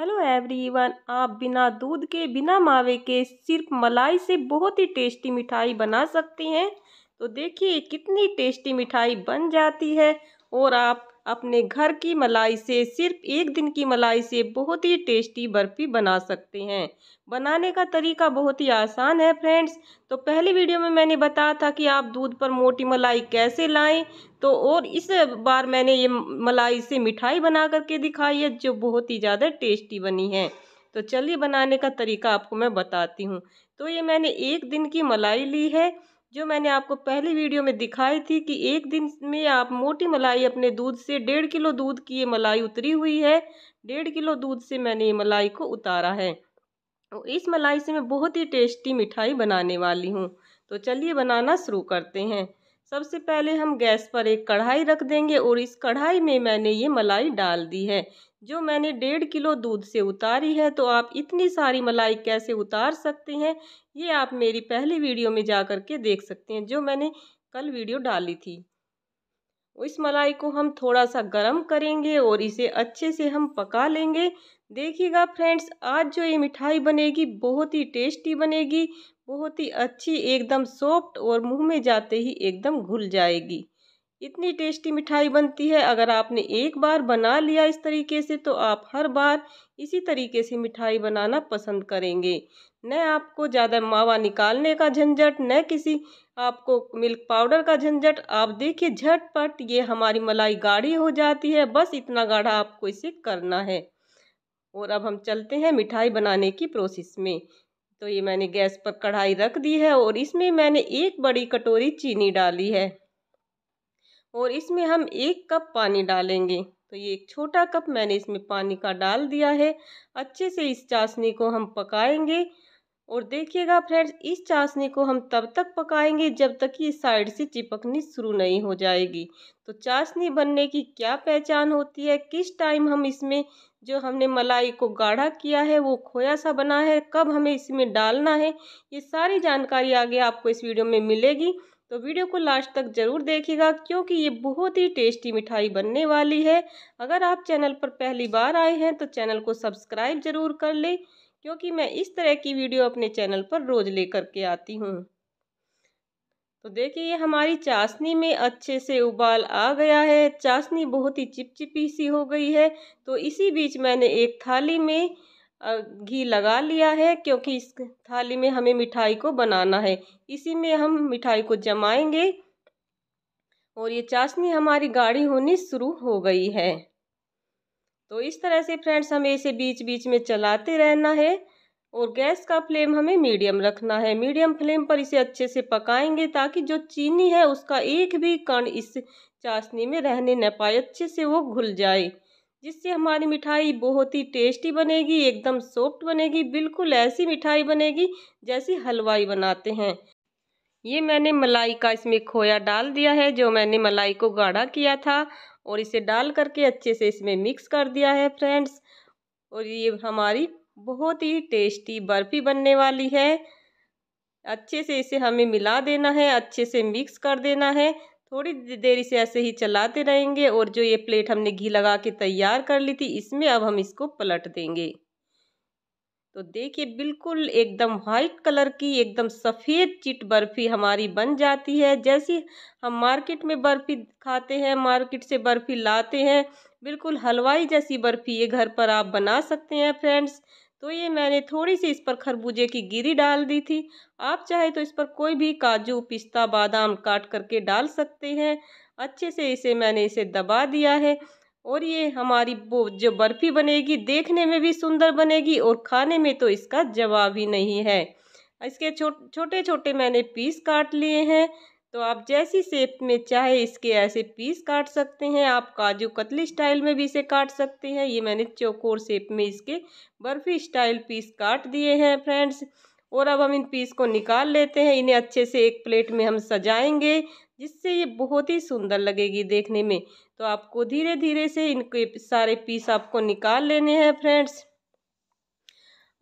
Hello everyone, आप बिना दूध के, बिना मावे के, सिर्फ मलाई से बहुत ही टेस्टी मिठाई बना सकती हैं। तो देखिए कितनी टेस्टी मिठाई बन जाती है और आप अपने घर की मलाई से, सिर्फ एक दिन की मलाई से बहुत ही टेस्टी बर्फ़ी बना सकते हैं। बनाने का तरीका बहुत ही आसान है फ्रेंड्स। तो पहले वीडियो में मैंने बताया था कि आप दूध पर मोटी मलाई कैसे लाएं, तो और इस बार मैंने ये मलाई से मिठाई बना करके दिखाई है जो बहुत ही ज़्यादा टेस्टी बनी है। तो चलिए बनाने का तरीका आपको मैं बताती हूँ। तो ये मैंने एक दिन की मलाई ली है जो मैंने आपको पहली वीडियो में दिखाई थी कि एक दिन में आप मोटी मलाई अपने दूध से, 1.5 किलो दूध की ये मलाई उतरी हुई है। 1.5 किलो दूध से मैंने ये मलाई को उतारा है और इस मलाई से मैं बहुत ही टेस्टी मिठाई बनाने वाली हूँ। तो चलिए बनाना शुरू करते हैं। सबसे पहले हम गैस पर एक कढ़ाई रख देंगे और इस कढ़ाई में मैंने ये मलाई डाल दी है जो मैंने 1.5 किलो दूध से उतारी है। तो आप इतनी सारी मलाई कैसे उतार सकते हैं ये आप मेरी पहली वीडियो में जा कर के देख सकते हैं जो मैंने कल वीडियो डाली थी। इस मलाई को हम थोड़ा सा गर्म करेंगे और इसे अच्छे से हम पका लेंगे। देखिएगा फ्रेंड्स, आज जो ये मिठाई बनेगी बहुत ही टेस्टी बनेगी, बहुत ही अच्छी, एकदम सॉफ्ट और मुंह में जाते ही एकदम घुल जाएगी। इतनी टेस्टी मिठाई बनती है। अगर आपने एक बार बना लिया इस तरीके से तो आप हर बार इसी तरीके से मिठाई बनाना पसंद करेंगे। न आपको ज़्यादा मावा निकालने का झंझट, न किसी आपको मिल्क पाउडर का झंझट। आप देखिए झटपट ये हमारी मलाई गाढ़ी हो जाती है। बस इतना गाढ़ा आपको इसे करना है। और अब हम चलते हैं मिठाई बनाने की प्रोसेस में। तो ये मैंने गैस पर कढ़ाई रख दी है और इसमें मैंने 1 बड़ी कटोरी चीनी डाली है और इसमें हम 1 कप पानी डालेंगे। तो ये एक छोटा कप मैंने इसमें पानी का डाल दिया है। अच्छे से इस चाशनी को हम पकाएंगे और देखिएगा फ्रेंड्स, इस चाशनी को हम तब तक पकाएंगे जब तक ये साइड से चिपकनी शुरू नहीं हो जाएगी। तो चाशनी बनने की क्या पहचान होती है, किस टाइम हम इसमें जो हमने मलाई को गाढ़ा किया है वो खोया सा बना है, कब हमें इसमें डालना है, ये सारी जानकारी आगे आपको इस वीडियो में मिलेगी। तो वीडियो को लास्ट तक ज़रूर देखिएगा क्योंकि ये बहुत ही टेस्टी मिठाई बनने वाली है। अगर आप चैनल पर पहली बार आए हैं तो चैनल को सब्सक्राइब ज़रूर कर लें क्योंकि मैं इस तरह की वीडियो अपने चैनल पर रोज़ लेकर के आती हूँ। तो देखिए ये हमारी चाशनी में अच्छे से उबाल आ गया है। चाशनी बहुत ही चिपचिपी सी हो गई है। तो इसी बीच मैंने एक थाली में घी लगा लिया है क्योंकि इस थाली में हमें मिठाई को बनाना है, इसी में हम मिठाई को जमाएंगे। और ये चाशनी हमारी गाढ़ी होनी शुरू हो गई है। तो इस तरह से फ्रेंड्स हमें इसे बीच बीच में चलाते रहना है और गैस का फ्लेम हमें मीडियम रखना है। मीडियम फ्लेम पर इसे अच्छे से पकाएंगे ताकि जो चीनी है उसका एक भी कण इस चाशनी में रहने न पाए, अच्छे से वो घुल जाए, जिससे हमारी मिठाई बहुत ही टेस्टी बनेगी, एकदम सॉफ्ट बनेगी। बिल्कुल ऐसी मिठाई बनेगी जैसी हलवाई बनाते हैं। ये मैंने मलाई का इसमें खोया डाल दिया है जो मैंने मलाई को गाढ़ा किया था और इसे डाल करके अच्छे से इसमें मिक्स कर दिया है फ्रेंड्स। और ये हमारी बहुत ही टेस्टी बर्फ़ी बनने वाली है। अच्छे से इसे हमें मिला देना है, अच्छे से मिक्स कर देना है। थोड़ी देर इसे ऐसे ही चलाते रहेंगे और जो ये प्लेट हमने घी लगा के तैयार कर ली थी इसमें अब हम इसको पलट देंगे। तो देखिए बिल्कुल एकदम वाइट कलर की, एकदम सफ़ेद चिट बर्फ़ी हमारी बन जाती है। जैसी हम मार्केट में बर्फ़ी खाते हैं, मार्केट से बर्फ़ी लाते हैं, बिल्कुल हलवाई जैसी बर्फ़ी ये घर पर आप बना सकते हैं फ्रेंड्स। तो ये मैंने थोड़ी सी इस पर खरबूजे की गिरी डाल दी थी। आप चाहे तो इस पर कोई भी काजू, पिस्ता, बादाम काट करके डाल सकते हैं। अच्छे से इसे मैंने इसे दबा दिया है और ये हमारी जो बर्फ़ी बनेगी देखने में भी सुंदर बनेगी और खाने में तो इसका जवाब ही नहीं है। इसके छोटे छोटे मैंने पीस काट लिए हैं। तो आप जैसी शेप में चाहे इसके ऐसे पीस काट सकते हैं। आप काजू कतली स्टाइल में भी इसे काट सकते हैं। ये मैंने चौकोर शेप में इसके बर्फ़ी स्टाइल पीस काट दिए हैं फ्रेंड्स। और अब हम इन पीस को निकाल लेते हैं। इन्हें अच्छे से एक प्लेट में हम सजाएंगे जिससे ये बहुत ही सुंदर लगेगी देखने में। तो आपको धीरे धीरे से इनके सारे पीस आपको निकाल लेने हैं फ्रेंड्स।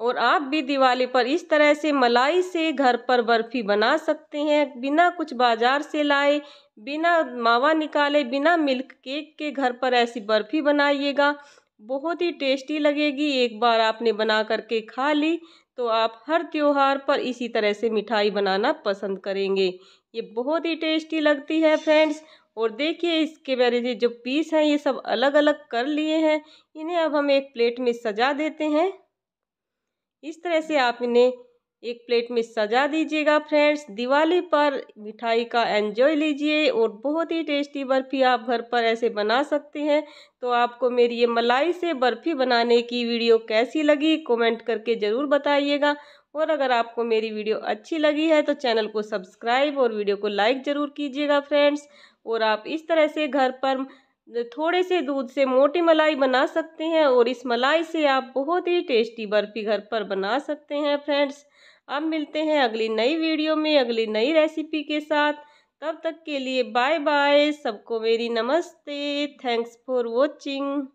और आप भी दिवाली पर इस तरह से मलाई से घर पर बर्फ़ी बना सकते हैं, बिना कुछ बाज़ार से लाए, बिना मावा निकाले, बिना मिल्क केक के घर पर ऐसी बर्फ़ी बनाइएगा। बहुत ही टेस्टी लगेगी। एक बार आपने बना करके खा ली तो आप हर त्योहार पर इसी तरह से मिठाई बनाना पसंद करेंगे। ये बहुत ही टेस्टी लगती है फ्रेंड्स। और देखिए इसके मेरे जो पीस हैं ये सब अलग अलग कर लिए हैं। इन्हें अब हम एक प्लेट में सजा देते हैं। इस तरह से आप इन्हें एक प्लेट में सजा दीजिएगा फ्रेंड्स। दिवाली पर मिठाई का एंजॉय लीजिए और बहुत ही टेस्टी बर्फ़ी आप घर पर ऐसे बना सकते हैं। तो आपको मेरी ये मलाई से बर्फ़ी बनाने की वीडियो कैसी लगी कमेंट करके ज़रूर बताइएगा। और अगर आपको मेरी वीडियो अच्छी लगी है तो चैनल को सब्सक्राइब और वीडियो को लाइक ज़रूर कीजिएगा फ्रेंड्स। और आप इस तरह से घर पर थोड़े से दूध से मोटी मलाई बना सकते हैं और इस मलाई से आप बहुत ही टेस्टी बर्फ़ी घर पर बना सकते हैं फ्रेंड्स। अब मिलते हैं अगली नई वीडियो में अगली नई रेसिपी के साथ। तब तक के लिए बाय बाय। सबको मेरी नमस्ते। Thanks for watching.